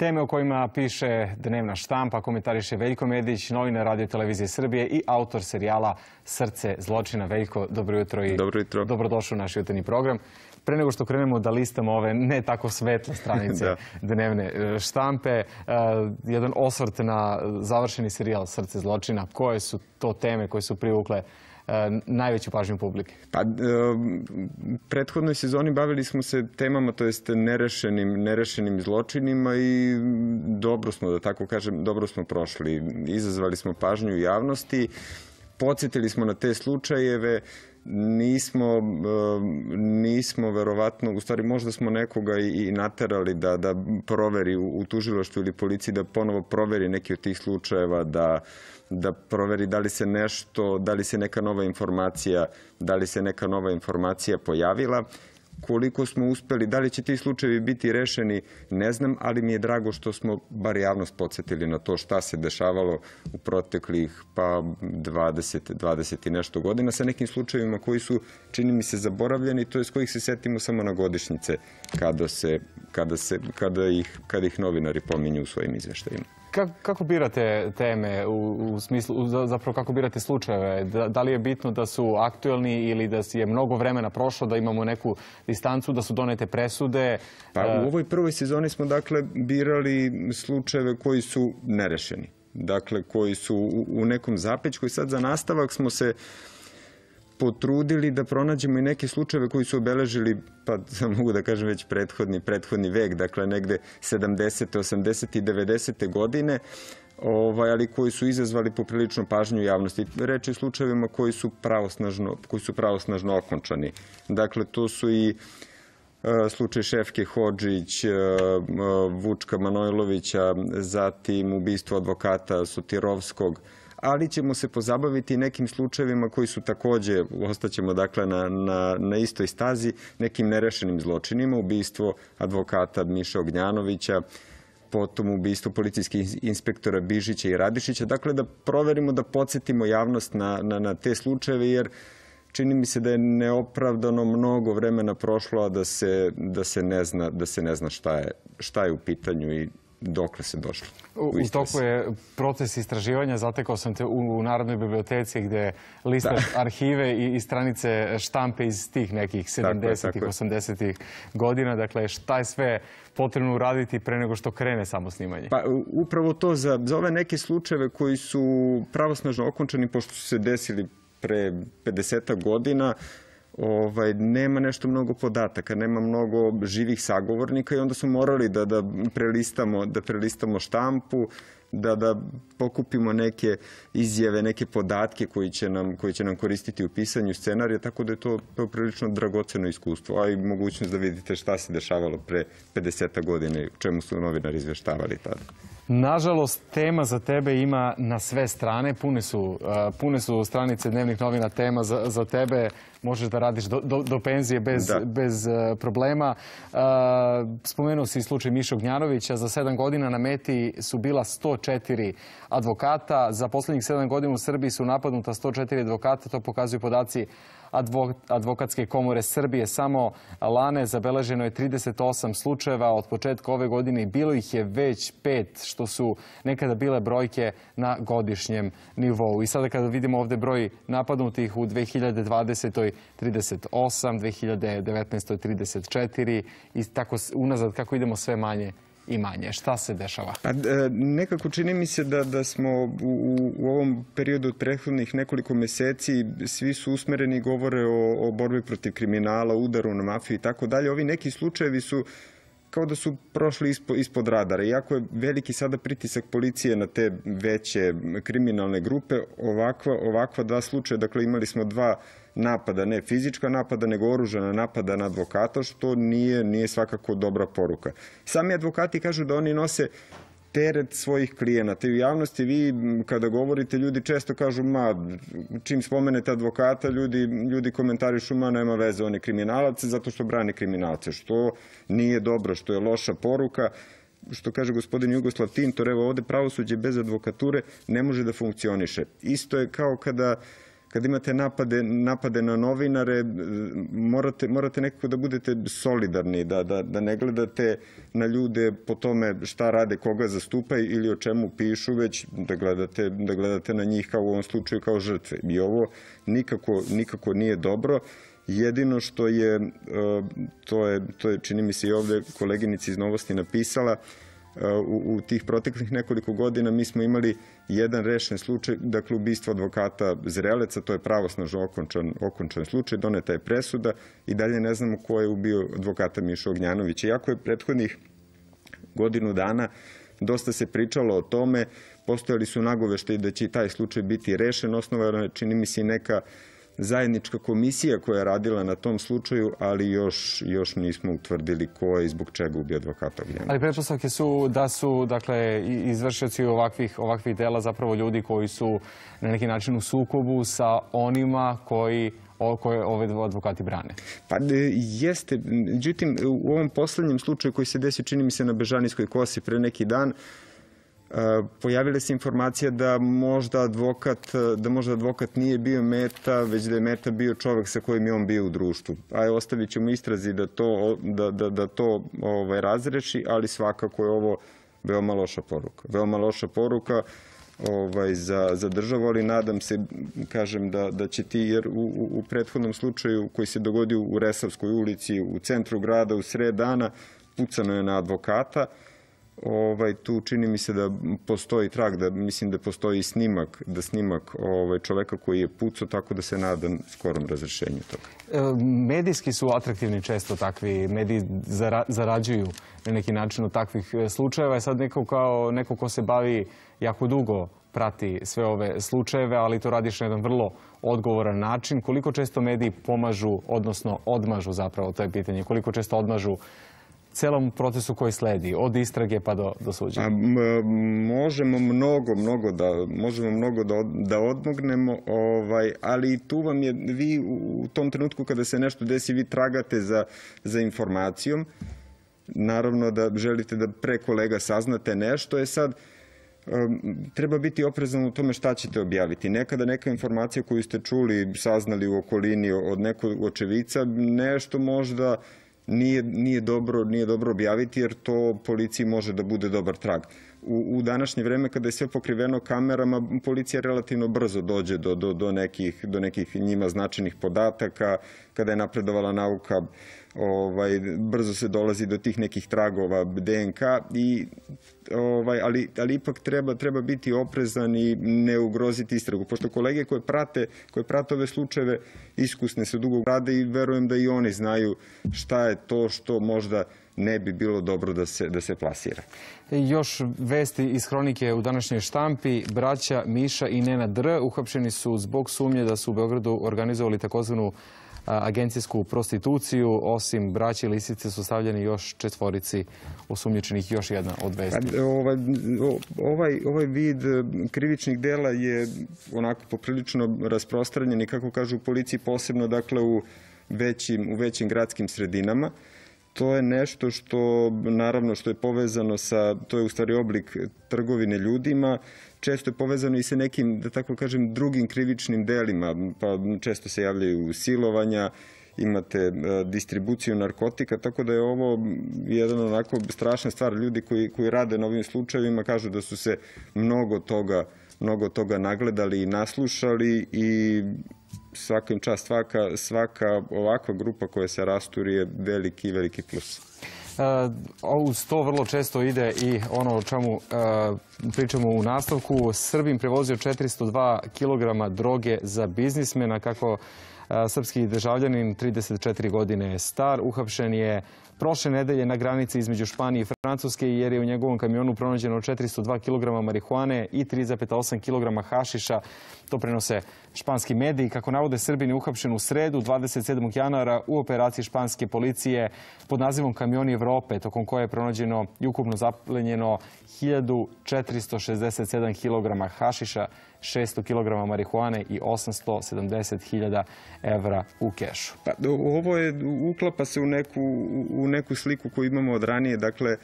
Teme o kojima piše dnevna štampa komentariše Veljko Medić, novinar Radio-televizije Srbije i autor serijala Srce zločina. Veljko, dobro jutro i dobrodošao u naš jutarnji program. Pre nego što krenemo da listamo ove ne tako svetle stranice dnevne štampe, jedan osvrt na završeni serijal Srce zločina. Koje su to teme koje su privukle najveću pažnju publike? Pa, u prethodnoj sezoni bavili smo se temama, to jest nerešenim zločinima i dobro smo, da tako kažem, dobro smo prošli. Izazvali smo pažnju javnosti, podsjetili smo na te slučajeve, nismo verovatno, u stvari možda smo nekoga i naterali da proveri u tužilaštvu ili policiji, da ponovo proveri neki od tih slučajeva, da proveri da li se neka nova informacija pojavila. Koliko smo uspeli, da li će ti slučajevi biti rešeni, ne znam, ali mi je drago što smo bar javnost podsjetili na to šta se dešavalo u proteklih pa 20 i nešto godina sa nekim slučajevima koji su, čini mi se, zaboravljeni, to je s kojih se setimo samo na godišnjice kada ih novinari pominju u svojim izveštajima. Kako birate teme, zapravo kako birate slučajeve? Da li je bitno da su aktuelni ili da je mnogo vremena prošlo, da imamo neku distancu, da su donete presude? Pa u ovoj prvoj sezoni smo dakle birali slučajeve koji su nerešeni. Dakle, koji su u nekom zapećku i sad za nastavak smo se potrudili da pronađemo i neke slučajeve koji su obeležili, pa mogu da kažem već prethodni vek, dakle negde 70. 80. i 90. godine, ali koji su izazvali poprilično pažnju javnosti. Reč je o slučajevima koji su pravosnažno okončani. Dakle, to su i slučaj Šefke Hođić, Vučka Manojlovića, zatim ubistvo advokata Sotirovskog, ali ćemo se pozabaviti nekim slučajevima koji su takođe, ostaćemo dakle na istoj stazi, nekim nerešenim zločinima, ubistvo advokata Miše Ognjanovića, potom ubistvo policijskih inspektora Bižića i Radišića. Dakle, da proverimo, da podsjetimo javnost na te slučajeve, jer čini mi se da je neopravdano mnogo vremena prošlo, a da se ne zna šta je u pitanju i dokle se došlo. U toku je proces istraživanja. Zatekao sam te u Narodnoj biblioteci gde listaš arhive i stranice štampe iz tih nekih 70-ih, 80-ih godina. Dakle, šta je sve potrebno uraditi pre nego što krene samo snimanje? Pa upravo to, za ove neke slučajeve koji su pravosnažno okončani, pošto su se desili pre 50 godina, nema nešto mnogo podataka, nema mnogo živih sagovornika i onda smo morali da prelistamo štampu, da pokupimo neke izjave, neke podatke koji će nam koristiti u pisanju scenarija, tako da je to prilično dragoceno iskustvo, a i mogućnost da vidite šta se dešavalo pre 50 godina i o čemu su novinari izveštavali tada. Nažalost, tema za tebe ima na sve strane. Pune su stranice dnevnih novina tema za tebe. Možeš da radiš do penzije bez problema. Spomenuo si slučaj Miše Ognjanovića. Za 7 godina na meti su bila 104 advokata. Za poslednjih 7 godina u Srbiji su napadnuta 104 advokata. To pokazuju podaci Advokatske komore Srbije. Samo lane zabeleženo je 38 slučajeva od početka ove godine i bilo ih je već 5, što su nekada bile brojke na godišnjem nivou. I sada kada vidimo ovde broj napadnutih u 2020. 38, 2019. 34 i tako unazad kako idemo sve manje i manje. Šta se dešava? Nekako čini mi se da smo u ovom periodu od prethodnih nekoliko meseci svi su usmereni i govore o borbi protiv kriminala, udaru na mafiju i tako dalje. Ovi neki slučajevi su kao da su prošli ispod radara. Iako je veliki sada pritisak policije na te veće kriminalne grupe, ovakva 2 slučaja, dakle imali smo 2 napada, ne fizička napada, nego oružana napada na advokata, što nije svakako dobra poruka. Sami advokati kažu da oni nose teret svojih klijenata. I u javnosti vi, kada govorite, ljudi često kažu, čim spomenete advokata, ljudi komentarišu, nema veze, on je kriminalac, zato što brani kriminalce, što nije dobro, što je loša poruka. Što kaže gospodin Jugoslav Tintor, evo ovde pravosuđe bez advokature ne može da funkcioniše. Isto je kao kada kad imate napade na novinare, morate nekako da budete solidarni, da ne gledate na ljude po tome šta rade, koga zastupaju ili o čemu pišu, već da gledate na njih kao u ovom slučaju kao žrtve. I ovo nikako nije dobro. Jedino što je, to je čini mi se i ovde koleginici iz Novosti napisala, u tih proteklih nekoliko godina mi smo imali jedan rešen slučaj, dakle ubistvo advokata Zreleca, to je pravosnažno okončan slučaj, doneta je presuda i dalje ne znamo ko je ubio advokata Mišu Ognjanovića. Iako je prethodnih godinu dana dosta se pričalo o tome, postojali su nagoveštaji da će i taj slučaj biti rešen, osnovana je čini mi se i neka zajednička komisija koja je radila na tom slučaju, ali još nismo utvrdili ko je i zbog čega ubio advokata Ognjanovića. Ali pretpostavke su da su izvršioci ovakvih dela zapravo ljudi koji su na neki način u sukobu sa onima koji ove advokati brane. Pa jeste, međutim u ovom poslednjem slučaju koji se desi, čini mi se, na Bežanijskoj kosi pre neki dan, pojavile se informacija da možda advokat nije bio meta, već da je meta bio čovek sa kojim je on bio u društvu. Ostavit ćemo istrazi da to razreši, ali svakako je ovo veoma loša poruka. Veoma loša poruka za državu, ali nadam se, kažem, da će ti, jer u prethodnom slučaju koji se dogodio u Resavskoj ulici, u centru grada, u sred dana, pucano je na advokata. Tu čini mi se da postoji trag, mislim da postoji snimak čoveka koji je pucao, tako da se nadam skorom razrešenju toga. Medijski su atraktivni često takvi, mediji zarađuju na neki način od takvih slučajeva. Je sad neko ko se bavi jako dugo, prati sve ove slučajeve, ali to radiš na jedan vrlo odgovoran način. Koliko često mediji pomažu, odnosno odmažu zapravo, to je pitanje, koliko često odmažu celom procesu koji sledi, od istrage pa do suđenja? Možemo mnogo da odmognemo, ali tu vam je, vi u tom trenutku kada se nešto desi, vi tragate za informacijom. Naravno da želite da pre kolega saznate nešto. Je sad, treba biti oprezan u tome šta ćete objaviti. Nekada neka informacija koju ste čuli, saznali u okolini od nekog očevica, nešto možda nije dobro objaviti, jer to policiji može da bude dobar trag. U današnje vreme, kada je sve pokriveno kamerama, policija relativno brzo dođe do nekih njima značajnih podataka. Kada je napredovala nauka, brzo se dolazi do tih nekih tragova DNK, ali ipak treba biti oprezan i ne ugroziti istragu. Pošto kolege koje prate ove slučajeve, iskusne se dugo rade i verujem da i oni znaju šta je to što možda ne bi bilo dobro da se plasira. Još vesti iz hronike u današnjoj štampi. Braća Miša i Nena Dr. uhapšeni su zbog sumnje da su u Beogradu organizovali takozvanu agencijsku prostituciju. Osim braće Lisice su stavljeni još četvorici osumnjičenih, još jedna od vesti. Ovaj vid krivičnih dela je onako poprilično rasprostranjen i, kako kažu u policiji, posebno dakle u većim gradskim sredinama. To je nešto što, naravno, što je povezano sa, to je u stvari oblik trgovine ljudima, često je povezano i sa nekim, da tako kažem, drugim krivičnim delima, pa često se javljaju silovanja, imate distribuciju narkotika, tako da je ovo jedan onako strašna stvar. Ljudi koji rade na ovim slučajevima kažu da su se mnogo toga nagledali i naslušali i svakim čast, svaka ovakva grupa koja se rasturi je veliki plus. Uz to vrlo često ide i ono o čemu pričamo u nastavku. Srbin prevozio 402 kg droge za biznismena, kako srpski državljanin, 34 godine star, uhapšen je prošle nedelje na granici između Španije i Francuske, jer je u njegovom kamionu pronađeno 402 kg marihuane i 3,8 kg hašiša. To prenose španski mediji. Kako navode, Srbin je uhapšen u sredu, 27. januara, u operaciji španske policije pod nazivom Kamioni Evrope, tokom koje je pronađeno i ukupno zaplenjeno 1467 kg hašiša, 600 kg marihuane i 870.000 evra u kešu. Ovo uklapa se u neku sliku koju imamo od ranije. Dakle,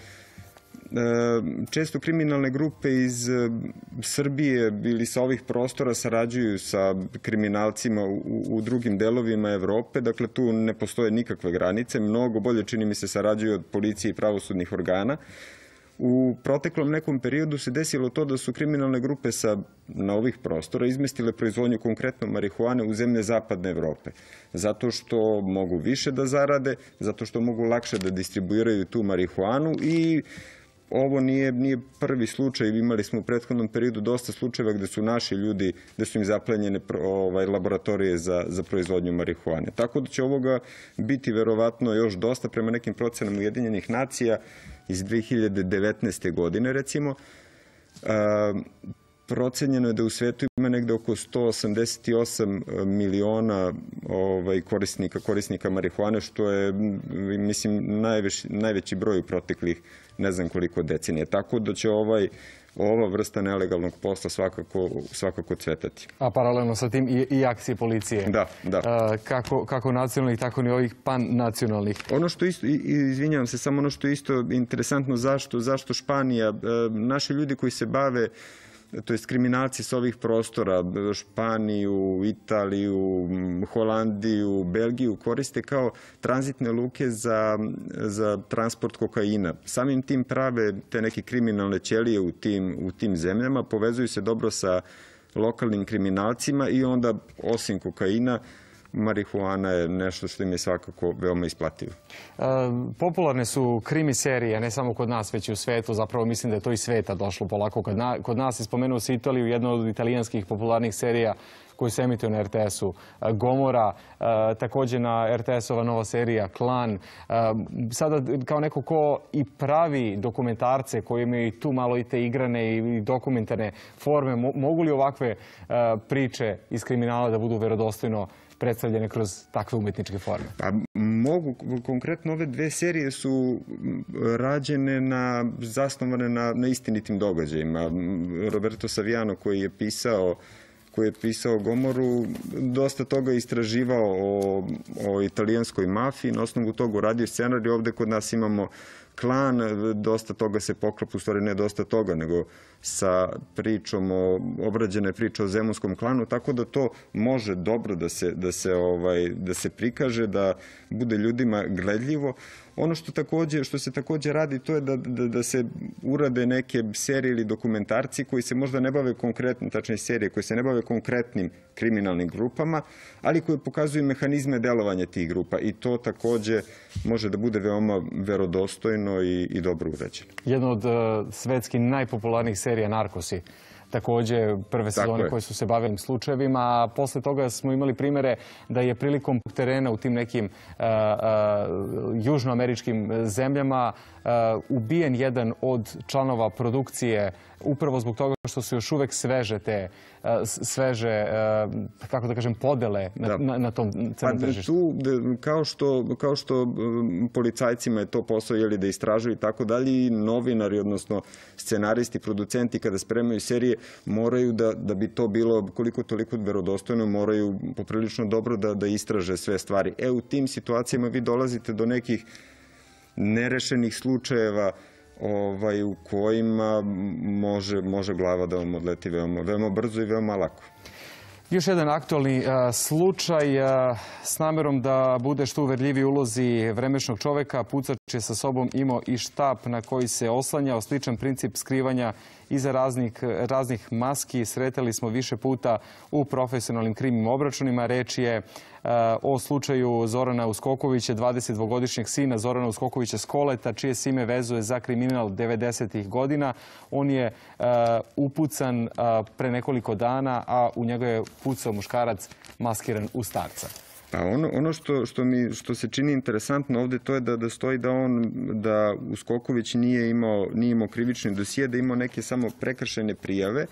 često kriminalne grupe iz Srbije ili sa ovih prostora sarađuju sa kriminalcima u drugim delovima Evrope. Dakle, tu ne postoje nikakve granice. Mnogo bolje, čini mi se, sarađuju od policije i pravosudnih organa. U proteklom nekom periodu se desilo to da su kriminalne grupe na ovih prostora izmestile proizvodnju konkretno marihuane u zemlje zapadne Evrope. Zato što mogu više da zarade, zato što mogu lakše da distribuiraju tu marihuanu i ovo nije prvi slučaj. Imali smo u prethodnom periodu dosta slučajeva gde su naši ljudi, gde su im zaplenjene laboratorije za proizvodnju marihuane. Tako da će ovoga biti verovatno još dosta. Prema nekim procenama Ujedinjenih nacija iz 2019. godine, recimo, procenjeno je da u svetu ima negde oko 188 miliona korisnika marihuane, što je, mislim, najveći broj u proteklih ne znam koliko decenije. Tako da će ova vrsta nelegalnog posla svakako cvetati. A paralelno sa tim i akcije policije. Da, da. Kako nacionalnih, tako ni ovih pan-nacionalnih. Ono što isto, izvinjavam se, samo ono što je isto interesantno zašto Španija, naši ljudi koji se bave, to je kriminalci s ovih prostora, Španiju, Italiju, Holandiju, Belgiju, koriste kao tranzitne luke za transport kokaina. Samim tim prave te neke kriminalne ćelije u tim zemljama, povezuju se dobro sa lokalnim kriminalcima i onda, osim kokaina, marihuana je nešto što im je svakako veoma isplativo. Popularne su krimi serije, ne samo kod nas, već i u svetu. Zapravo mislim da je to i sveta došlo polako kod nas. Spomenuo se Italiju, jedna od italijanskih popularnih serija koju se emituje na RTS-u. Gomora, takođe na RTS-ova nova serija Klan. Sada kao neko ko i pravi dokumentarce koji imaju tu malo i te igrane i dokumentarne forme, mogu li ovakve priče iz kriminala da budu verodostojno predstavljene kroz takve umetničke forme? Pa mogu. Konkretno ove dve serije su rađene zasnovane na istinitim događajima. Roberto Savijano, koji je pisao Gomoru, dosta toga je istraživao o italijanskoj mafiji. Na osnovu toga uradio scenarij. Ovde kod nas imamo Klan, dosta toga se poklapa, u stvari ne dosta toga, nego sa pričom obrađene priče o zemunskom klanu, tako da to može dobro da se prikaže, da bude ljudima gledljivo. Ono što se takođe radi, to je da se urade neke serije ili dokumentarci koji se možda ne bave konkretnim, tačnije serije koje se ne bave konkretnim kriminalnim grupama, ali koje pokazuju mehanizme delovanja tih grupa i to takođe može da bude veoma verodostojno i dobro urađeno. Jedna od svetski najpopularnijih serija Narcosi, takođe prve sezone koje su se bavili slučajevima, a posle toga smo imali primere da je prilikom terena u tim nekim južnoameričkim zemljama ubijen jedan od članova produkcije upravo zbog toga što su još uvek sveže, kako da kažem, podele na tom crnom tržištu. Kao što policajcima je to posao, jeli, da istražuju i tako dalje, i novinari, odnosno scenaristi, producenti, kada spremaju serije, moraju da bi to bilo koliko toliko verodostojno, moraju poprilično dobro da istraže sve stvari. U tim situacijama vi dolazite do nekih nerešenih slučajeva u kojima može glava da vam odleti veoma brzo i veoma lako. Još jedan aktualni slučaj s namerom da bude što uverljiviji ulozi vremešnog čoveka. Pucač je sa sobom imao i štap na koji se oslanjao. Sličan princip skrivanja iza raznih maski sretali smo više puta u profesionalnim krimnim obračunima. Reč je o slučaju Zorana Uskokovića, 22-godišnjeg sina Zorana Uskokovića s Koleta, čije se ime vezuje za kriminal 90-ih godina. On je upucan pre nekoliko dana, a u njega je pucao muškarac maskiran u starca. Ono što se čini interesantno ovde, to je da stoji da Uskoković nije imao krivični dosije, da je imao neke samo prekršajne prijave.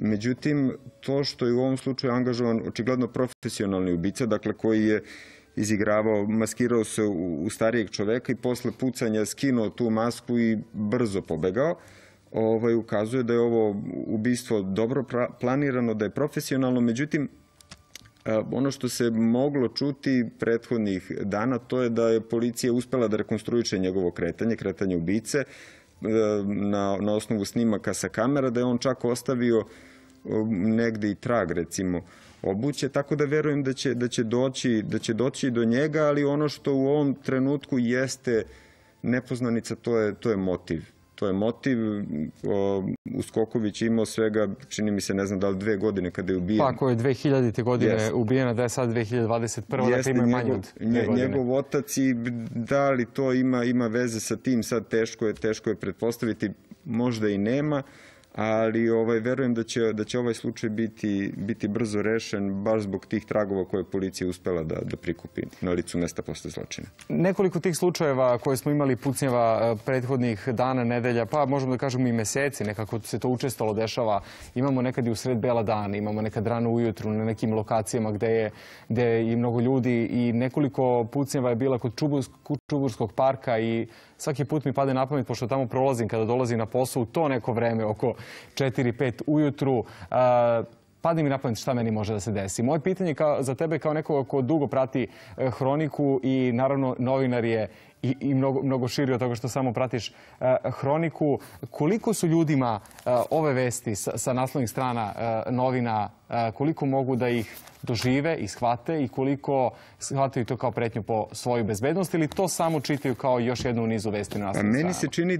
Međutim, to što je u ovom slučaju angažovan očigledno profesionalni ubica, dakle koji je izigravao, maskirao se u starijeg čoveka i posle pucanja skinuo tu masku i brzo pobegao, ukazuje da je ovo ubistvo dobro planirano, da je profesionalno. Međutim, ono što se moglo čuti prethodnih dana, to je da je policija uspela da rekonstruiše njegovo kretanje ubice, na osnovu snimaka sa kamera, da je on čak ostavio negde i trag, recimo, obuće, tako da verujem da će doći do njega, ali ono što u ovom trenutku jeste nepoznanica, to je motiv. To je motiv. Uskoković je imao svega, čini mi se, ne znam da li 2 godine kada je ubijen. Pa ako je 2000. godine ubijena, da je sad 2021. Dakle ima manje od 2 godine. Njegov otac, i da li to ima veze sa tim, sad teško je pretpostaviti, možda i nema, ali verujem da će ovaj slučaj biti brzo rešen baš zbog tih tragova koje policija uspela da prikupi na licu mesta posle zločina. Nekoliko tih slučajeva koje smo imali, pucnjeva prethodnih dana, nedelja, pa možemo da kažemo i meseci, nekako se to učestalo dešava. Imamo nekad i u sred bela dana, imamo nekad rano ujutru na nekim lokacijama gde je i mnogo ljudi, i nekoliko pucnjeva je bila kod Čukaričkog parka, i svaki put mi pade na pamet, pošto tamo prolazim kada dolazim na posao, to neko vreme oko 4-5 ujutru, pade mi na pamet šta meni može da se desi. Moje pitanje za tebe kao nekoga ko dugo prati hroniku, i naravno novinar je i mnogo širi od toga što samo pratiš hroniku, koliko su ljudima ove vesti sa naslovnih strana novina, koliko mogu da ih dožive i shvate, i koliko shvataju to kao pretnju po svoju bezbednost, ili to samo čitaju kao još jednu u nizu vesti na naslovnim stranama? Meni se čini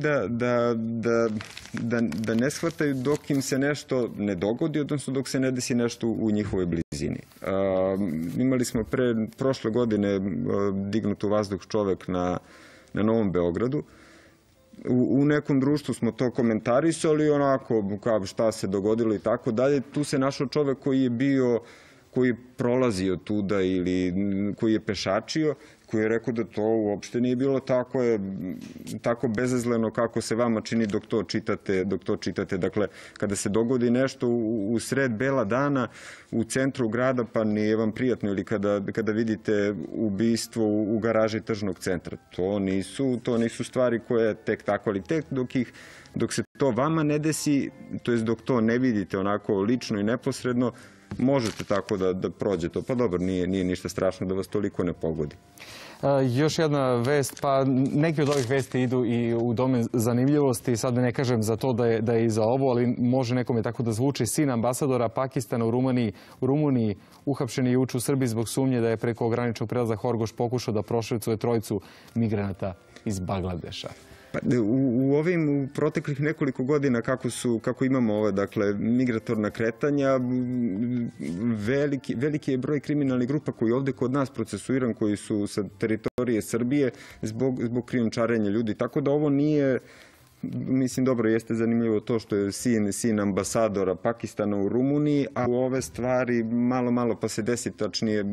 da ne shvataju dok im se nešto ne dogodi, odnosno dok se ne desi nešto u njihovoj blizini. Imali smo prošle godine dignut u vazduh čovek na Novom Beogradu. U nekom društvu smo to komentarisali, onako kao šta se dogodilo i tako dalje. Tu se našao čovek koji je prolazio tuda ili koji je pešačio, koji je rekao da to uopšte nije bilo tako bezazleno kako se vama čini dok to čitate. Dakle, kada se dogodi nešto u sred bela dana u centru grada, pa nije vam prijatno, ili kada vidite ubistvo u garaži tržnog centra. To nisu stvari koje tek tako, ali tek dok se to vama ne desi, to jest dok to ne vidite onako lično i neposredno, možete tako da prođe to. Pa dobro, nije ništa strašno da vas toliko ne pogodi. Još jedna vest, pa neki od ovih vesti idu i u domen zanimljivosti. Sad ne kažem za to da je i za ovo, ali može nekome tako da zvuči. Sin ambasadora Pakistana u Rumuniji uhapšen je juče u Srbiji zbog sumnje da je preko graničnog prelaza Horgoš pokušao da prošvercuje trojicu migranata iz Bangladeša. U ovim proteklih nekoliko godina kako imamo ove migratorna kretanja, veliki je broj kriminalnih grupa koji je ovde kod nas procesuiran, koji su sa teritorije Srbije zbog krijumčarenja ljudi. Tako da ovo nije, mislim, dobro, jeste zanimljivo to što je sin ambasadora Pakistana u Rumuniji, a u ove stvari malo pa se desi, tačnije,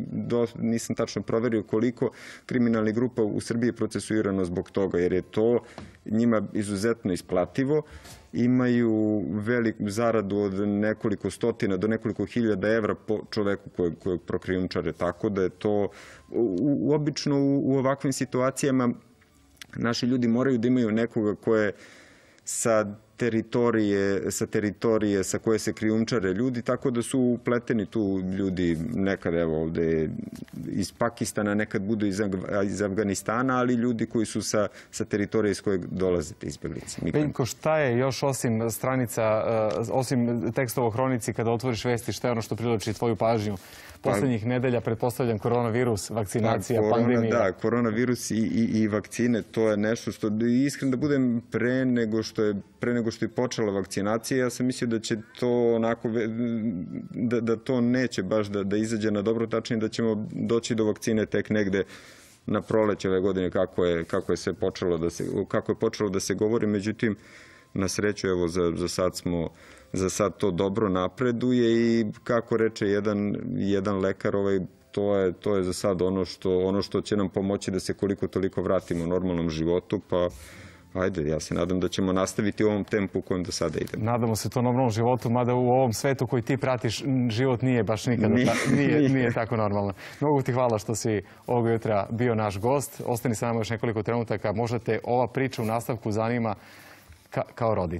nisam tačno proverio koliko kriminalnih grupa u Srbiji je procesuirano zbog toga, jer je to njima izuzetno isplativo. Imaju veliku zaradu od nekoliko stotina do nekoliko hiljada evra po čoveku kojeg prokrijumčare, tako da je to obično u ovakvim situacijama. Naši ljudi moraju da imaju nekoga ko je sa teritorije sa koje se krijumčare ljudi, tako da su upleteni tu ljudi nekad, evo ovde iz Pakistana, nekad budu iz Afganistana, ali ljudi koji su sa teritorije iz kojeg dolaze te izbjeglice. Veljko, šta je još osim stranica, osim tekstova o hronici, kada otvoriš vesti, šta je ono što privlači tvoju pažnju poslednjih nedelja? Pretpostavljam koronavirus, vakcinacija, pandemija. Da, koronavirus i vakcine, to je nešto što, iskren da budem, pre nego što je počela vakcinacija, ja sam mislio da će to onako, da to neće baš da izađe na dobro, tačnije da ćemo doći do vakcine tek negde na proleće ove godine, kako je počelo da se govori. Međutim, na sreću, evo, za sad to dobro napreduje, i kako reče jedan lekar, to je za sad ono što će nam pomoći da se koliko toliko vratimo u normalnom životu, pa ajde, ja se nadam da ćemo nastaviti u ovom tempu u kojem do sada idemo. Nadamo se to normalnom životu, mada u ovom svetu koji ti pratiš, život nije baš nikada tako normalno. Mnogo ti hvala što si ovog jutra bio naš gost. Ostani sa nama još nekoliko trenutaka. Možda te ova priča u nastavku zanima kao roditelj.